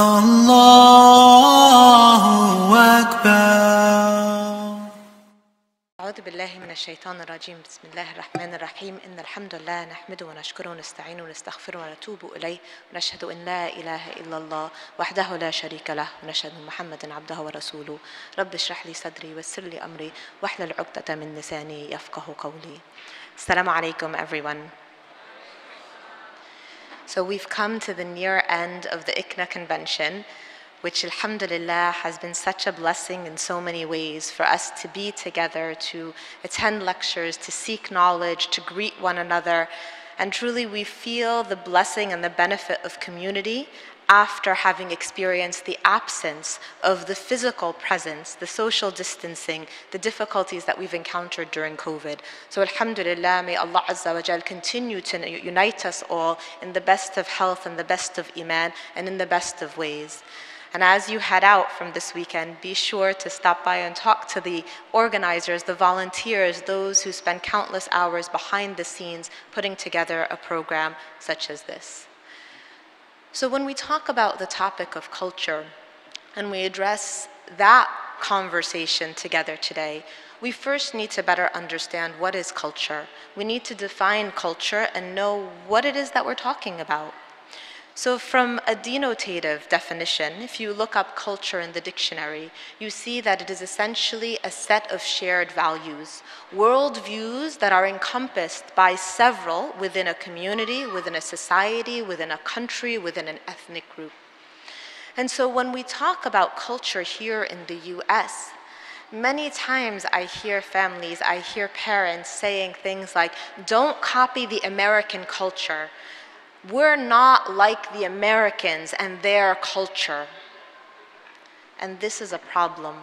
Allahu Akbar. أعوذ بالله من الشيطان الرجيم. بسم الله الرحمن الرحيم. إن الحمد لله نحمده ونشكره ونستعينه ونستغفره ونتوب إليه ونشهد أن لا إله إلا الله وحده لا شريك له ونشهد أن محمدا عبده ورسوله. رب اشرح لي صدري ويسر لي أمري واحلل عقدة من لساني يفقه قولي. السلام عليكم everyone. So we've come to the near end of the ICNA Convention, which alhamdulillah has been such a blessing in so many ways for us to be together, to attend lectures, to seek knowledge, to greet one another. And truly we feel the blessing and the benefit of community after having experienced the absence of the physical presence, the social distancing, the difficulties that we've encountered during COVID. So alhamdulillah, may Allah Azza wa Jal continue to unite us all in the best of health and the best of iman and in the best of ways. And as you head out from this weekend, be sure to stop by and talk to the organizers, the volunteers, those who spend countless hours behind the scenes putting together a program such as this. So when we talk about the topic of culture and we address that conversation together today, we first need to better understand what is culture. We need to define culture and know what it is that we're talking about. So from a denotative definition, if you look up culture in the dictionary, you see that it is essentially a set of shared values, worldviews that are encompassed by several within a community, within a society, within a country, within an ethnic group. And so when we talk about culture here in the US, many times I hear families, I hear parents saying things like, "Don't copy the American culture. We're not like the Americans and their culture." And this is a problem,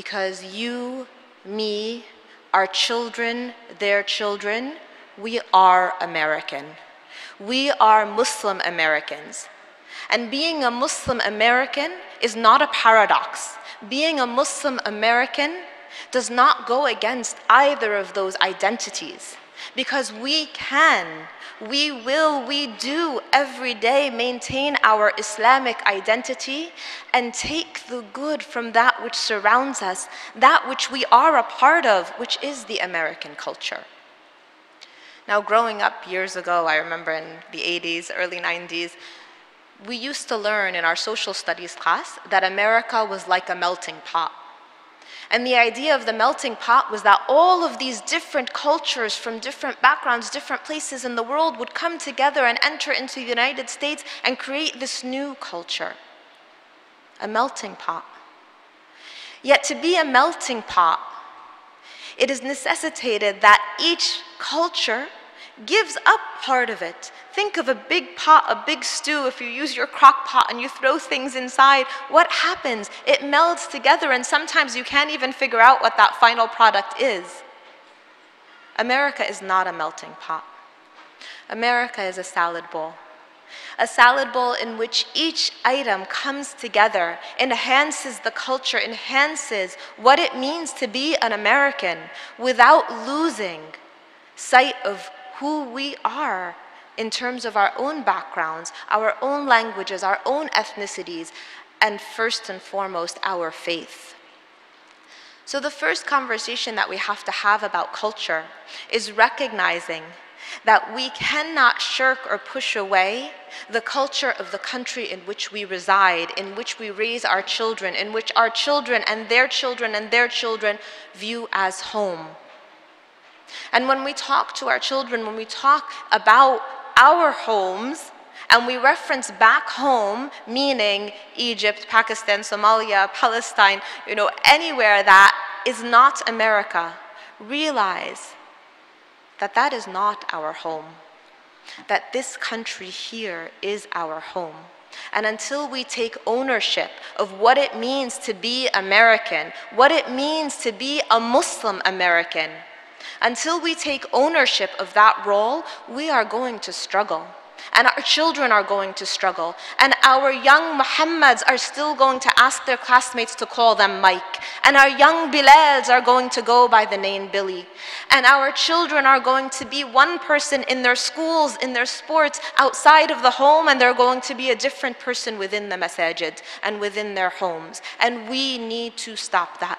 because you, me, our children, their children, we are American. We are Muslim Americans. And being a Muslim American is not a paradox. Being a Muslim American does not go against either of those identities. Because we can, we will, we do every day maintain our Islamic identity and take the good from that which surrounds us, that which we are a part of, which is the American culture. Now, growing up years ago, I remember in the 80s, early 90s, we used to learn in our social studies class that America was like a melting pot. And the idea of the melting pot was that all of these different cultures from different backgrounds, different places in the world would come together and enter into the United States and create this new culture. A melting pot. Yet to be a melting pot, it is necessitated that each culture gives up part of it. Think of a big pot, a big stew. If you use your crock pot and you throw things inside, what happens? It melds together, and sometimes you can't even figure out what that final product is. America is not a melting pot. America is a salad bowl. A salad bowl in which each item comes together, enhances the culture, enhances what it means to be an American without losing sight of who we are in terms of our own backgrounds, our own languages, our own ethnicities, and first and foremost, our faith. So the first conversation that we have to have about culture is recognizing that we cannot shirk or push away the culture of the country in which we reside, in which we raise our children, in which our children and their children and their children view as home. And when we talk to our children, when we talk about our homes, and we reference back home, meaning Egypt, Pakistan, Somalia, Palestine, anywhere that is not America, realize that that is not our home, that this country here is our home. And until we take ownership of what it means to be American, what it means to be a Muslim American, until we take ownership of that role, we are going to struggle. And our children are going to struggle. And our young Muhammads are still going to ask their classmates to call them Mike. And our young Bilals are going to go by the name Billy. And our children are going to be one person in their schools, in their sports, outside of the home, and they're going to be a different person within the masajid and within their homes. And we need to stop that.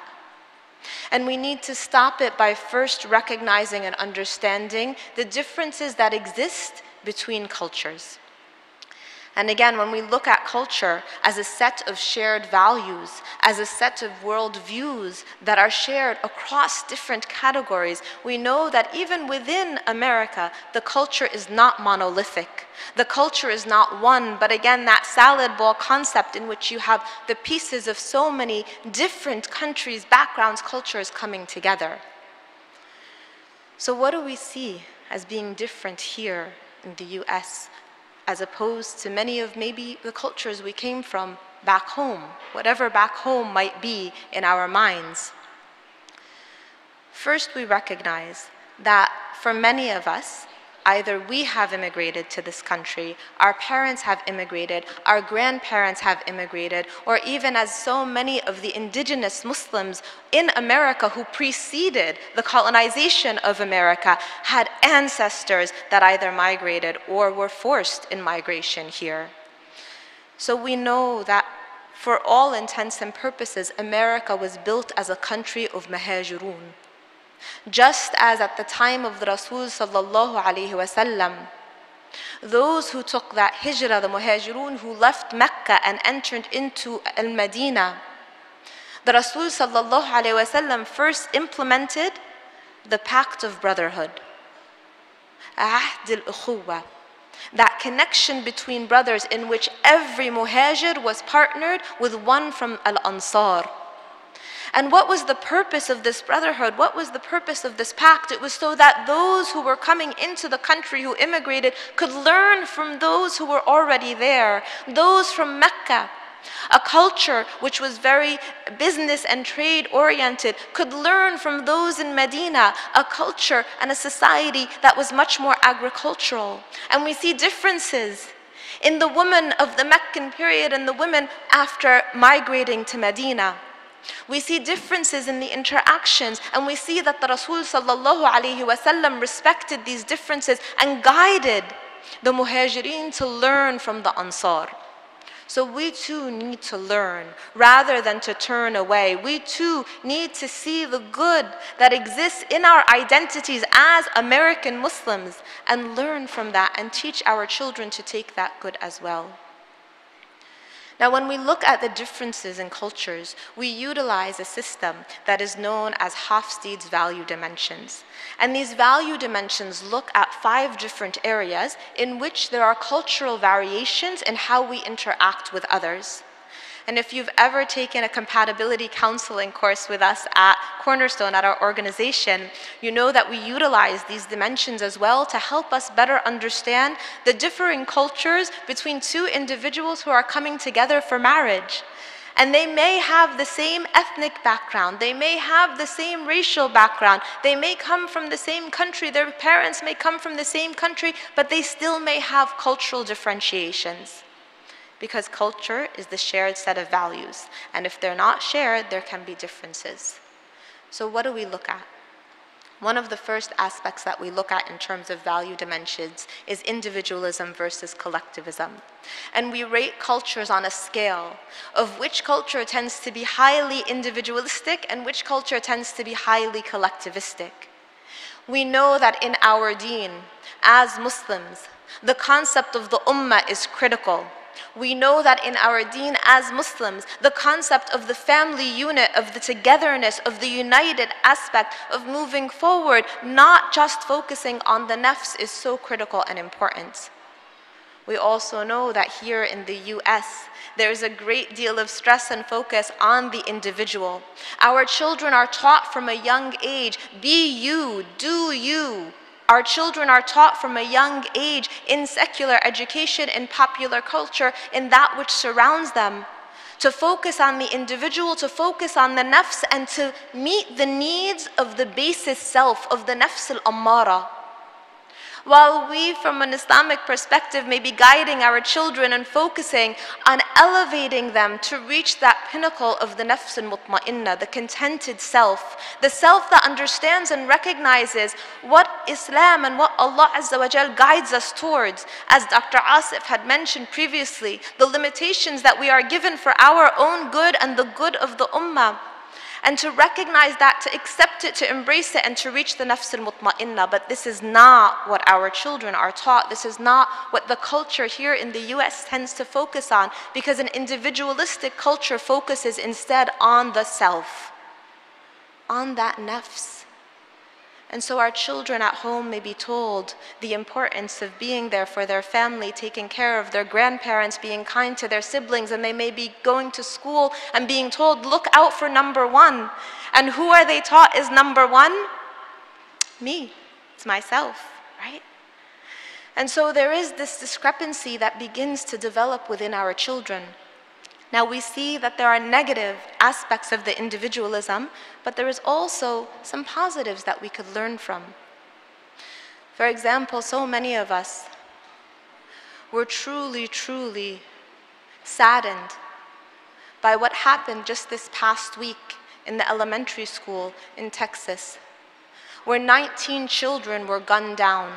And we need to stop it by first recognizing and understanding the differences that exist between cultures. And again, when we look at culture as a set of shared values, as a set of worldviews that are shared across different categories, we know that even within America, the culture is not monolithic. The culture is not one, but again, that salad bowl concept in which you have the pieces of so many different countries, backgrounds, cultures coming together. So what do we see as being different here in the US? As opposed to many of maybe the cultures we came from back home, whatever back home might be in our minds. First, we recognize that for many of us, either we have immigrated to this country, our parents have immigrated, our grandparents have immigrated, or even as so many of the indigenous Muslims in America who preceded the colonization of America had ancestors that either migrated or were forced in migration here. So we know that for all intents and purposes, America was built as a country of Muhajirun. Just as at the time of the Rasul sallallahu alayhi wa sallam, those who took that hijrah, the muhajirun who left Mecca and entered into Al-Medina, the Rasul sallallahu alayhi wa sallam first implemented the pact of brotherhood, Ahd al-Ukhuwa, that connection between brothers in which every muhajir was partnered with one from Al-Ansar. And what was the purpose of this brotherhood? What was the purpose of this pact? It was so that those who were coming into the country, who immigrated, could learn from those who were already there, those from Mecca. A culture which was very business and trade oriented could learn from those in Medina, a culture and a society that was much more agricultural. And we see differences in the women of the Meccan period and the women after migrating to Medina. We see differences in the interactions, and we see that the Rasul sallallahu alayhi wa sallam respected these differences and guided the muhajirin to learn from the ansar. So we too need to learn rather than to turn away. We too need to see the good that exists in our identities as American Muslims and learn from that and teach our children to take that good as well. Now, when we look at the differences in cultures, we utilize a system that is known as Hofstede's value dimensions. And these value dimensions look at 5 different areas in which there are cultural variations in how we interact with others. And if you've ever taken a compatibility counseling course with us at Cornerstone, at our organization, you know that we utilize these dimensions as well to help us better understand the differing cultures between 2 individuals who are coming together for marriage. And they may have the same ethnic background, they may have the same racial background, they may come from the same country, their parents may come from the same country, but they still may have cultural differentiations. Because culture is the shared set of values. And if they're not shared, there can be differences. So what do we look at? One of the first aspects that we look at in terms of value dimensions is individualism versus collectivism. And we rate cultures on a scale of which culture tends to be highly individualistic and which culture tends to be highly collectivistic. We know that in our deen, as Muslims, the concept of the ummah is critical. We know that in our deen as Muslims, the concept of the family unit, of the togetherness, of the united aspect of moving forward, not just focusing on the nafs, is so critical and important. We also know that here in the US, there is a great deal of stress and focus on the individual. Our children are taught from a young age, be you, do you. Our children are taught from a young age in secular education, in popular culture, in that which surrounds them, to focus on the individual, to focus on the nafs, and to meet the needs of the basis self, of the nafs al-ammara. while we, from an Islamic perspective, may be guiding our children and focusing on elevating them to reach that pinnacle of the nafs al-mutma'innah, the contented self, the self that understands and recognizes what Islam and what Allah Azza wa Jal guides us towards. As Dr. Asif had mentioned previously, the limitations that we are given for our own good and the good of the ummah, and to recognize that, to accept it, to embrace it, and to reach the nafs al-mutma'innah. But this is not what our children are taught. This is not what the culture here in the US tends to focus on, because an individualistic culture focuses instead on the self, on that nafs. And so our children at home may be told the importance of being there for their family, taking care of their grandparents, being kind to their siblings, and they may be going to school and being told, look out for number one. And who are they taught is number one? Me. It's myself, right? And so there is this discrepancy that begins to develop within our children. Now we see that there are negative aspects of the individualism, but there is also some positives that we could learn from. For example, so many of us were truly, truly saddened by what happened just this past week in the elementary school in Texas, where 19 children were gunned down,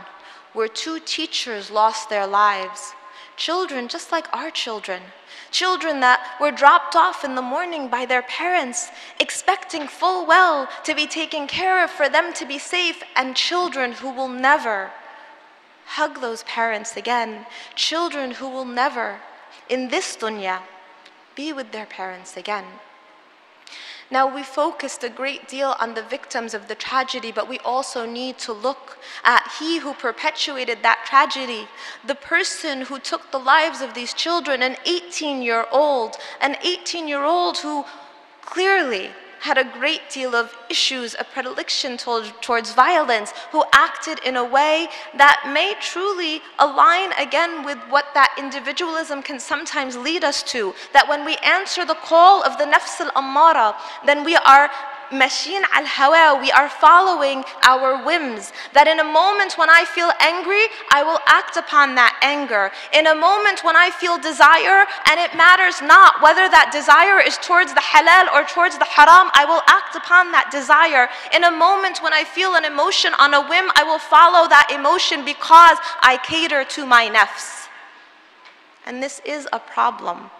where 2 teachers lost their lives. Children just like our children, children that were dropped off in the morning by their parents, expecting full well to be taken care of, for them to be safe, and children who will never hug those parents again, children who will never, in this dunya, be with their parents again. Now, we focused a great deal on the victims of the tragedy, but we also need to look at he who perpetuated that tragedy, the person who took the lives of these children, an 18-year-old who clearly had a great deal of issues, a predilection towards violence, who acted in a way that may truly align again with what that individualism can sometimes lead us to, that when we answer the call of the nafs al-ammara, then we are mashin al-hawa, we are following our whims. That in a moment when I feel angry, I will act upon that anger. In a moment when I feel desire, and it matters not whether that desire is towards the halal or towards the haram, I will act upon that desire. In a moment when I feel an emotion on a whim, I will follow that emotion because I cater to my nafs. And this is a problem.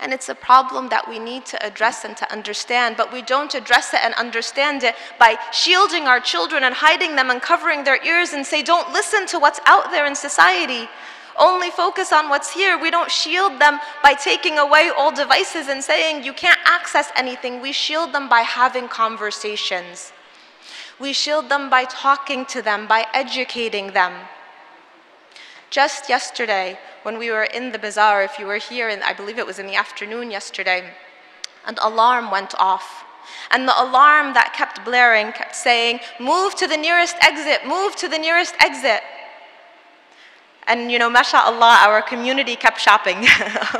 And it's a problem that we need to address and to understand, but we don't address it and understand it by shielding our children and hiding them and covering their ears and say, don't listen to what's out there in society. Only focus on what's here. We don't shield them by taking away all devices and saying you can't access anything. We shield them by having conversations. We shield them by talking to them, by educating them. Just yesterday, when we were in the bazaar, if you were here, and I believe it was in the afternoon yesterday, an alarm went off. And the alarm that kept blaring kept saying, move to the nearest exit, move to the nearest exit. And you know, mashallah, our community kept shopping.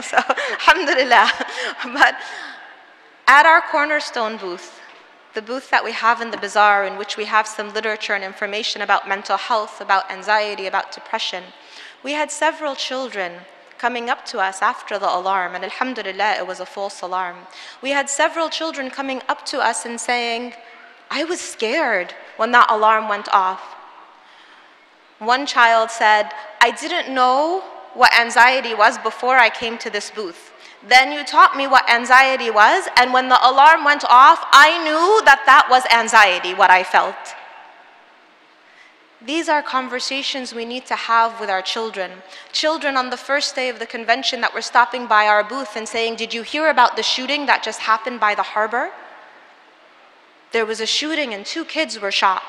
So, alhamdulillah. But at our Cornerstone booth, the booth that we have in the bazaar, in which we have some literature and information about mental health, about anxiety, about depression, we had several children coming up to us after the alarm, and alhamdulillah, it was a false alarm. We had several children coming up to us and saying, I was scared when that alarm went off. One child said, I didn't know what anxiety was before I came to this booth. Then you taught me what anxiety was, and when the alarm went off, I knew that that was anxiety, what I felt. These are conversations we need to have with our children. Children on the first day of the convention that were stopping by our booth and saying, did you hear about the shooting that just happened by the harbor? There was a shooting and 2 kids were shot.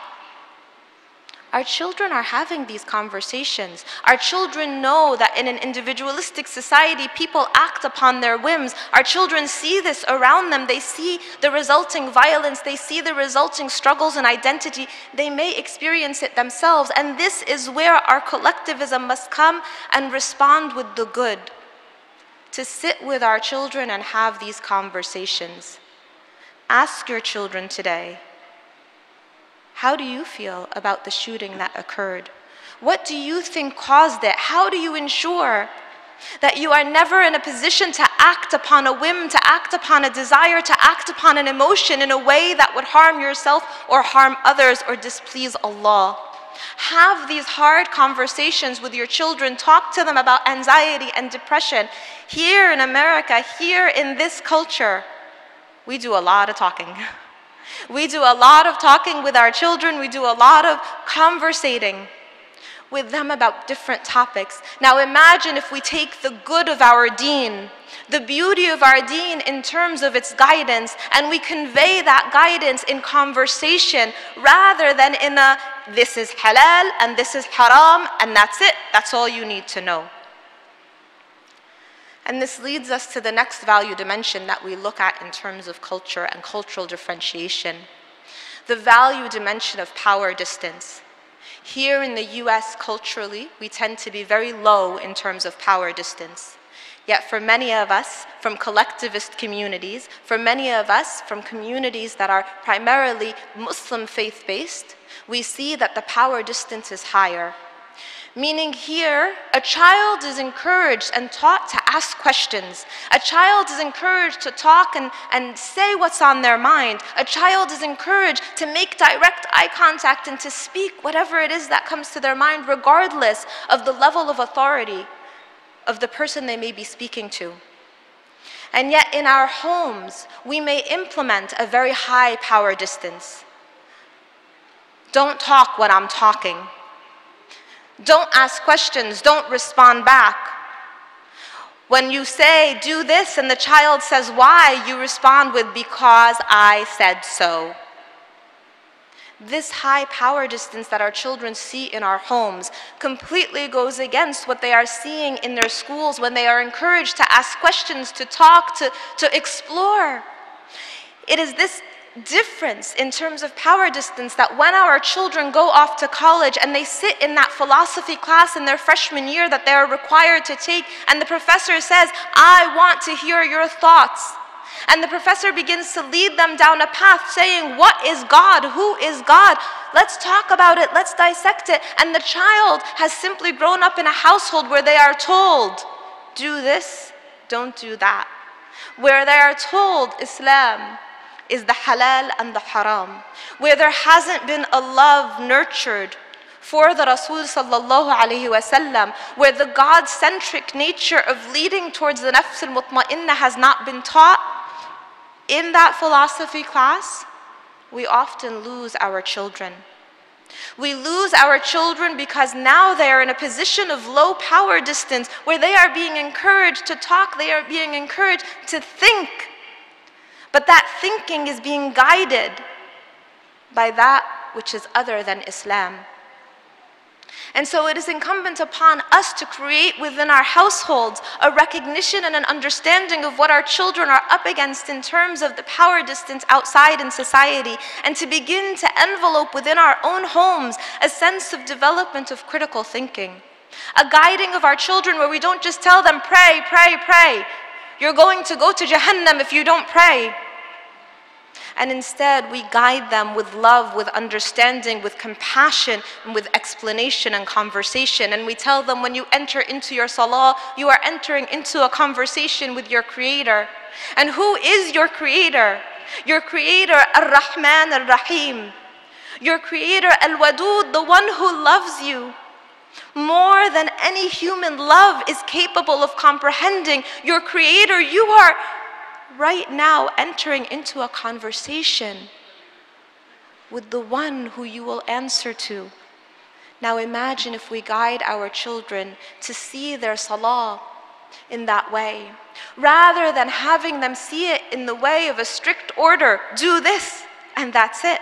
Our children are having these conversations. Our children know that in an individualistic society, people act upon their whims. Our children see this around them. They see the resulting violence. They see the resulting struggles in identity. They may experience it themselves. And this is where our collectivism must come and respond with the good, to sit with our children and have these conversations. Ask your children today, how do you feel about the shooting that occurred? What do you think caused it? How do you ensure that you are never in a position to act upon a whim, to act upon a desire, to act upon an emotion in a way that would harm yourself or harm others or displease Allah? Have these hard conversations with your children. Talk to them about anxiety and depression. Here in America, here in this culture, we do a lot of talking. We do a lot of talking with our children. We do a lot of conversating with them about different topics. Now imagine if we take the good of our deen, the beauty of our deen in terms of its guidance, and we convey that guidance in conversation rather than in a, this is halal and this is haram and that's it, that's all you need to know. And this leads us to the next value dimension that we look at in terms of culture and cultural differentiation, the value dimension of power distance. Here in the US, culturally, we tend to be very low in terms of power distance. Yet for many of us, from collectivist communities, for many of us, from communities that are primarily Muslim faith-based, we see that the power distance is higher. Meaning here, a child is encouraged and taught to ask questions. A child is encouraged to talk and say what's on their mind. A child is encouraged to make direct eye contact and to speak whatever it is that comes to their mind, regardless of the level of authority of the person they may be speaking to. And yet in our homes, we may implement a very high power distance. Don't talk when I'm talking. Don't ask questions, don't respond back. When you say, do this, and the child says why, you respond with, because I said so. This high power distance that our children see in our homes completely goes against what they are seeing in their schools when they are encouraged to ask questions, to talk, to explore. It is this difference in terms of power distance that when our children go off to college and they sit in that philosophy class in their freshman year that they are required to take, and the professor says, I want to hear your thoughts. And the professor begins to lead them down a path saying, what is God? Who is God? Let's talk about it. Let's dissect it. And the child has simply grown up in a household where they are told, do this, don't do that. Where they are told Islam is the halal and the haram, where there hasn't been a love nurtured for the Rasul sallallahu alayhi wa sallam, where the God-centric nature of leading towards the nafs al-mutma'innah has not been taught, in that philosophy class, we often lose our children. We lose our children because now they are in a position of low power distance, where they are being encouraged to talk, they are being encouraged to think. But that thinking is being guided by that which is other than Islam. And so it is incumbent upon us to create within our households a recognition and an understanding of what our children are up against in terms of the power distance outside in society, and to begin to envelope within our own homes a sense of development of critical thinking, a guiding of our children where we don't just tell them, pray, pray, pray. You're going to go to Jahannam if you don't pray. And instead, we guide them with love, with understanding, with compassion, and with explanation and conversation. And we tell them, when you enter into your salah, you are entering into a conversation with your Creator. And who is your Creator? Your Creator, Ar-Rahman, Ar-Rahim. Your Creator, Al-Wadud, the one who loves you more than any human love is capable of comprehending. Your Creator, you are right now entering into a conversation with the one who you will answer to. Now imagine if we guide our children to see their salah in that way, rather than having them see it in the way of a strict order, do this and that's it.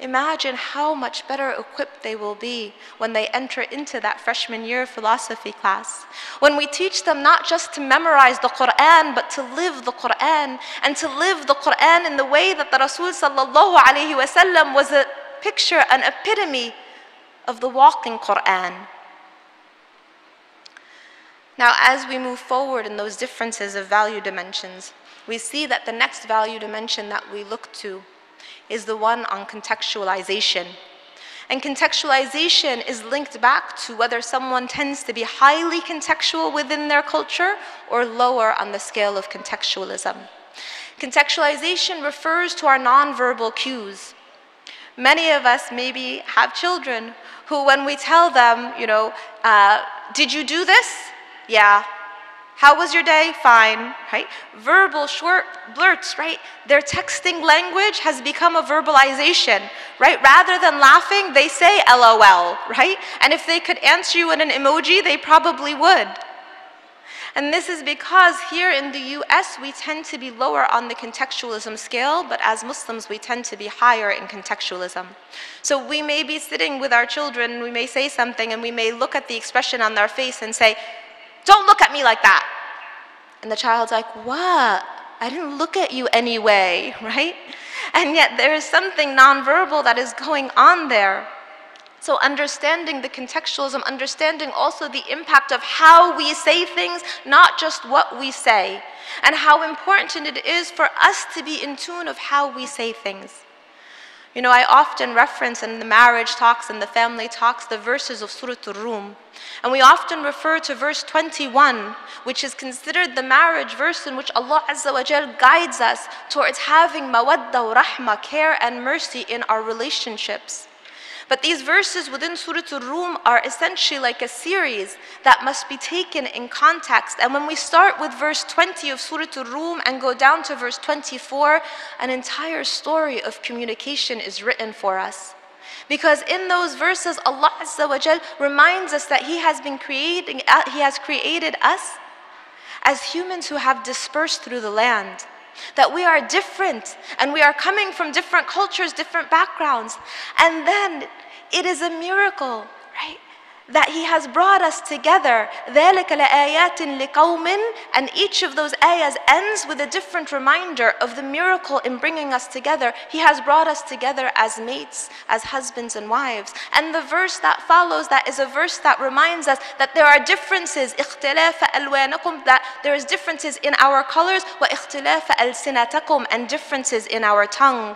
Imagine how much better equipped they will be when they enter into that freshman year philosophy class. When we teach them not just to memorize the Qur'an, but to live the Qur'an, and to live the Qur'an in the way that the Rasul sallallahu alayhi wa sallam was a picture, an epitome of the walking Qur'an. Now, as we move forward in those differences of value dimensions, we see that the next value dimension that we look to is the one on contextualization. And contextualization is linked back to whether someone tends to be highly contextual within their culture or lower on the scale of contextualism. Contextualization refers to our nonverbal cues. Many of us maybe have children who, when we tell them, you know, did you do this? Yeah. How was your day? Fine, right? Verbal short blurts, right? Their texting language has become a verbalization, right? Rather than laughing, they say LOL, right? And if they could answer you in an emoji, they probably would. And this is because here in the US, we tend to be lower on the contextualism scale, but as Muslims, we tend to be higher in contextualism. So we may be sitting with our children, we may say something, and we may look at the expression on their face and say, "Don't look at me like that." And the child's like, "What? I didn't look at you anyway," right? And yet there is something nonverbal that is going on there. So understanding the contextualism, understanding also the impact of how we say things, not just what we say, and how important it is for us to be in tune of how we say things. You know, I often reference in the marriage talks and the family talks the verses of Surat al-Rum. And we often refer to verse 21, which is considered the marriage verse in which Allah Azza wa Jal guides us towards having mawadda wa rahma, care and mercy in our relationships. But these verses within Surat al-Rum are essentially like a series that must be taken in context. And when we start with verse 20 of Surat al-Rum and go down to verse 24, an entire story of communication is written for us. Because in those verses, Allah Azza wa Jal reminds us that He has created us as humans who have dispersed through the land. That we are different, and we are coming from different cultures, different backgrounds. And then it is a miracle, right, that He has brought us together. ذَلِكَ لَآيَاتٍ لِقَوْمٍ. And each of those ayahs ends with a different reminder of the miracle in bringing us together. He has brought us together as mates, as husbands and wives. And the verse that follows that is a verse that reminds us that there are differences, اِخْتِلَافَ أَلْوَانَكُمْ, that there is differences in our colors, وَإِخْتِلَافَ أَلْسِنَتَكُمْ, and differences in our tongue.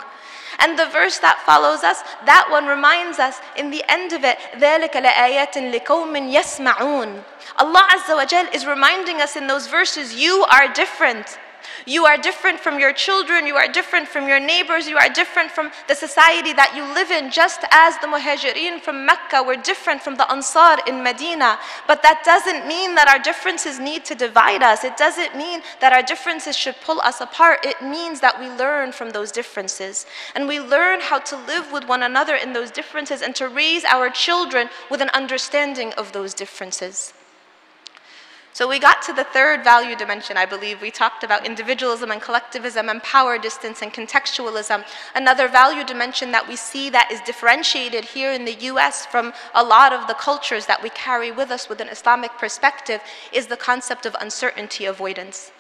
And the verse that follows us, that one reminds us in the end of it, ذَلِكَ لَآيَاتٍ لِقَوْمٍ يَسْمَعُونَ. Allah Azza wa Jal is reminding us in those verses, you are different. You are different from your children, you are different from your neighbors, you are different from the society that you live in, just as the Muhajirin from Mecca were different from the Ansar in Medina. But that doesn't mean that our differences need to divide us. It doesn't mean that our differences should pull us apart. It means that we learn from those differences. And we learn how to live with one another in those differences and to raise our children with an understanding of those differences. So we got to the third value dimension, I believe. We talked about individualism and collectivism and power distance and contextualism. Another value dimension that we see that is differentiated here in the US from a lot of the cultures that we carry with us with an Islamic perspective is the concept of uncertainty avoidance.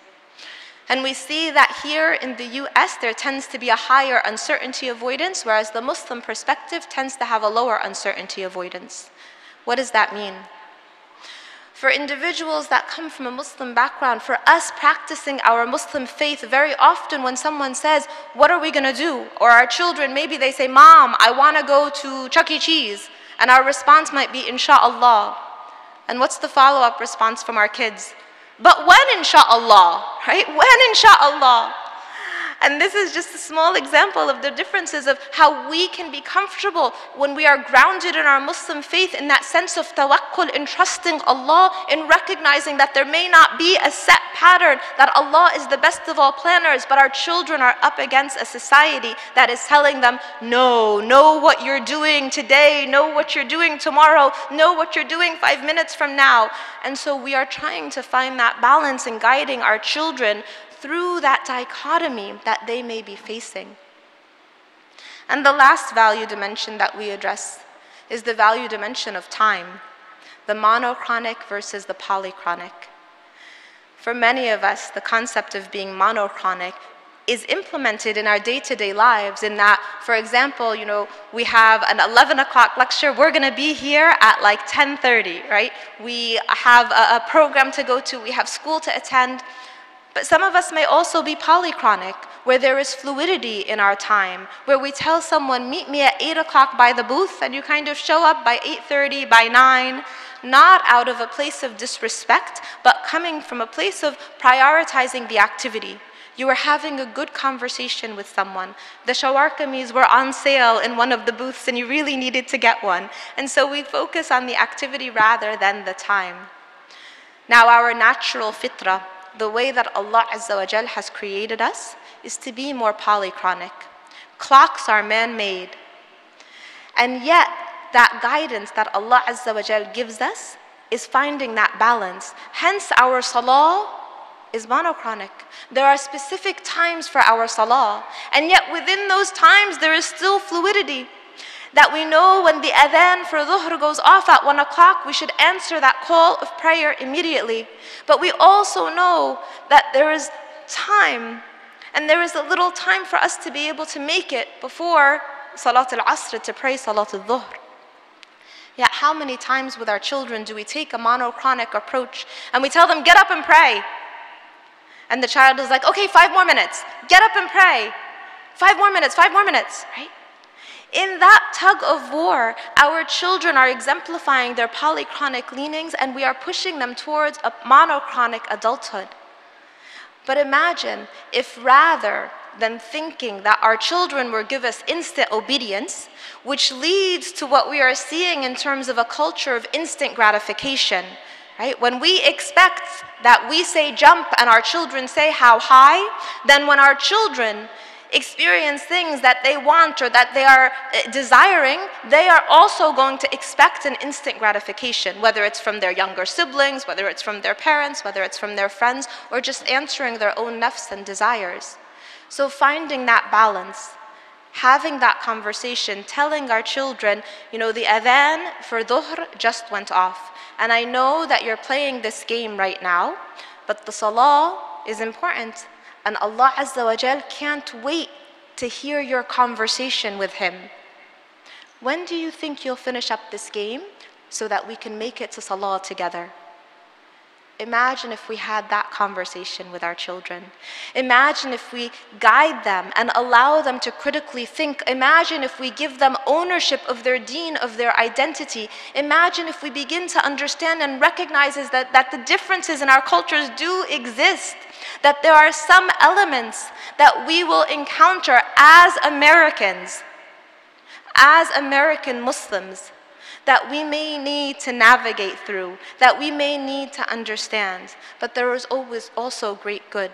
And we see that here in the US, there tends to be a higher uncertainty avoidance, whereas the Muslim perspective tends to have a lower uncertainty avoidance. What does that mean? For individuals that come from a Muslim background, for us practicing our Muslim faith, very often when someone says, "What are we going to do?" Or our children, maybe they say, "Mom, I want to go to Chuck E. Cheese." And our response might be, "Insha'Allah." And what's the follow-up response from our kids? "But when, insha'Allah?" Right? When, insha'Allah? And this is just a small example of the differences of how we can be comfortable when we are grounded in our Muslim faith in that sense of tawakkul, in trusting Allah, in recognizing that there may not be a set pattern, that Allah is the best of all planners, but our children are up against a society that is telling them, "No, know what you're doing today, know what you're doing tomorrow, know what you're doing 5 minutes from now." And so we are trying to find that balance in guiding our children through that dichotomy that they may be facing. And the last value dimension that we address is the value dimension of time, the monochronic versus the polychronic. For many of us, the concept of being monochronic is implemented in our day-to-day lives in that, for example, you know, we have an 11 o'clock lecture, we're going to be here at like 10:30, right? We have a program to go to, we have school to attend. But some of us may also be polychronic. where there is fluidity in our time, where we tell someone, meet me at 8 o'clock by the booth, and you kind of show up by 8:30, by 9, not out of a place of disrespect, but coming from a place of prioritizing the activity. You were having a good conversation with someone. The shawar kameez were on sale in one of the booths and you really needed to get one. And so we focus on the activity rather than the time. Now our natural fitrah, the way that Allah Azza wa Jal has created us, is to be more polychronic. Clocks are man-made. And yet, that guidance that Allah Azza wa Jal gives us is finding that balance. Hence our salah is monochronic. There are specific times for our salah, and yet within those times there is still fluidity. That we know when the adhan for dhuhr goes off at 1 o'clock, we should answer that call of prayer immediately. But we also know that there is time, and there is a little time for us to be able to make it before salat al-asr to pray salat al-dhuhr. Yet how many times with our children do we take a monochronic approach and we tell them, get up and pray? And the child is like, okay, 5 more minutes, get up and pray. 5 more minutes, 5 more minutes, right? In that tug of war, our children are exemplifying their polychronic leanings and we are pushing them towards a monochronic adulthood. But imagine if rather than thinking that our children will give us instant obedience, which leads to what we are seeing in terms of a culture of instant gratification, right? When we expect that we say jump and our children say how high, then when our children experience things that they want or that they are desiring, they are also going to expect an instant gratification, whether it's from their younger siblings, whether it's from their parents, whether it's from their friends, or just answering their own nafs and desires. So finding that balance, having that conversation, telling our children, you know, the adhan for dhuhr just went off. And I know that you're playing this game right now, but the salah is important. And Allah Azza wa Jal can't wait to hear your conversation with Him. When do you think you'll finish up this game so that we can make it to salah together? Imagine if we had that conversation with our children. Imagine if we guide them and allow them to critically think. Imagine if we give them ownership of their deen, of their identity. Imagine if we begin to understand and recognize that the differences in our cultures do exist, that there are some elements that we will encounter as Americans, as American Muslims, that we may need to navigate through, that we may need to understand. But there is always also great good.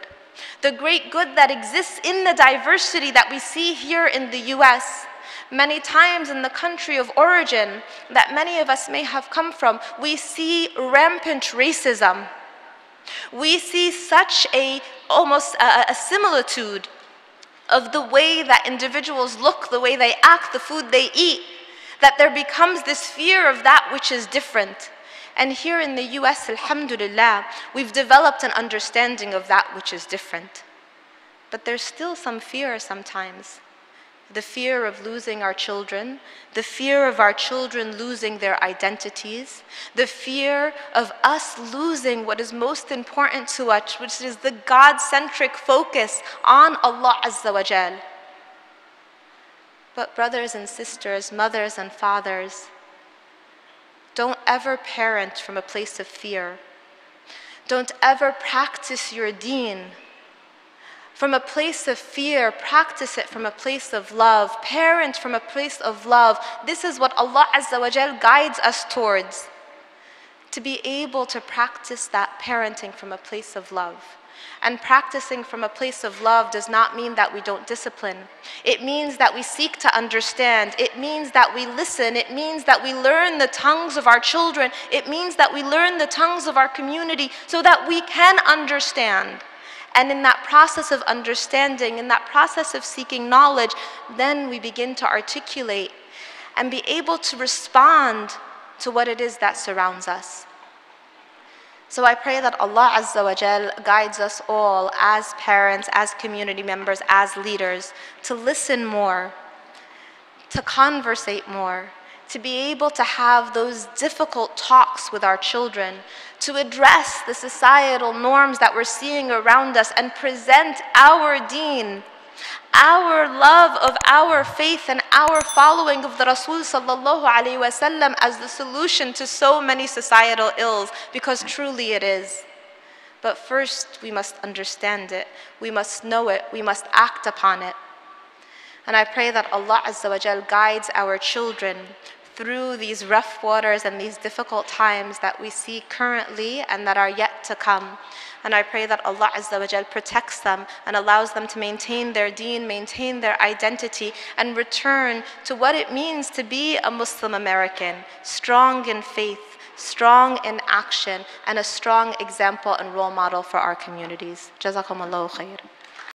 The great good that exists in the diversity that we see here in the US. Many times in the country of origin that many of us may have come from, we see rampant racism. We see such almost a similitude of the way that individuals look, the way they act, the food they eat, that there becomes this fear of that which is different. And here in the US, alhamdulillah, we've developed an understanding of that which is different. But there's still some fear sometimes. The fear of losing our children, the fear of our children losing their identities, the fear of us losing what is most important to us, which is the God-centric focus on Allah Azza wa Jal. But brothers and sisters, mothers and fathers, don't ever parent from a place of fear. Don't ever practice your deen from a place of fear. Practice it from a place of love. Parent from a place of love. This is what Allah Azza wa Jal guides us towards. To be able to practice that parenting from a place of love. And practicing from a place of love does not mean that we don't discipline. It means that we seek to understand. It means that we listen. It means that we learn the tongues of our children. It means that we learn the tongues of our community so that we can understand. And in that process of understanding, in that process of seeking knowledge, then we begin to articulate and be able to respond to what it is that surrounds us. So I pray that Allah Azza wa Jal guides us all as parents, as community members, as leaders, to listen more, to conversate more, to be able to have those difficult talks with our children, to address the societal norms that we're seeing around us and present our deen Our love of our faith and our following of the Rasul sallallahu alaihi wasallam as the solution to so many societal ills, because truly it is. But first we must understand it, we must know it, we must act upon it. And I pray that Allah Azza wa Jal guides our children through these rough waters and these difficult times that we see currently and that are yet to come. And I pray that Allah Azza wa Jal protects them and allows them to maintain their deen, maintain their identity, and return to what it means to be a Muslim American, strong in faith, strong in action, and a strong example and role model for our communities. Jazakumullahu khair.